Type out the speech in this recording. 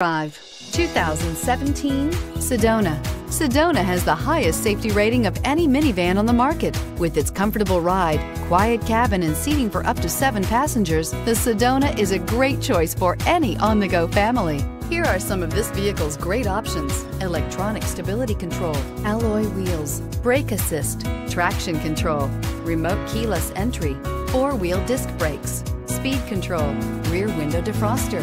Drive 2017 Sedona. Sedona has the highest safety rating of any minivan on the market. With its comfortable ride, quiet cabin, and seating for up to 7 passengers, the Sedona is a great choice for any on-the-go family. Here are some of this vehicle's great options: electronic stability control, alloy wheels, brake assist, traction control, remote keyless entry, 4-wheel disc brakes, speed control, rear window defroster,